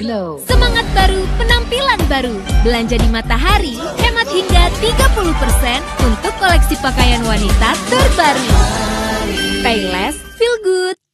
Glow. Semangat baru, penampilan baru. Belanja di Matahari, hemat hingga 30% untuk koleksi pakaian wanita terbaru. Payless, feel good.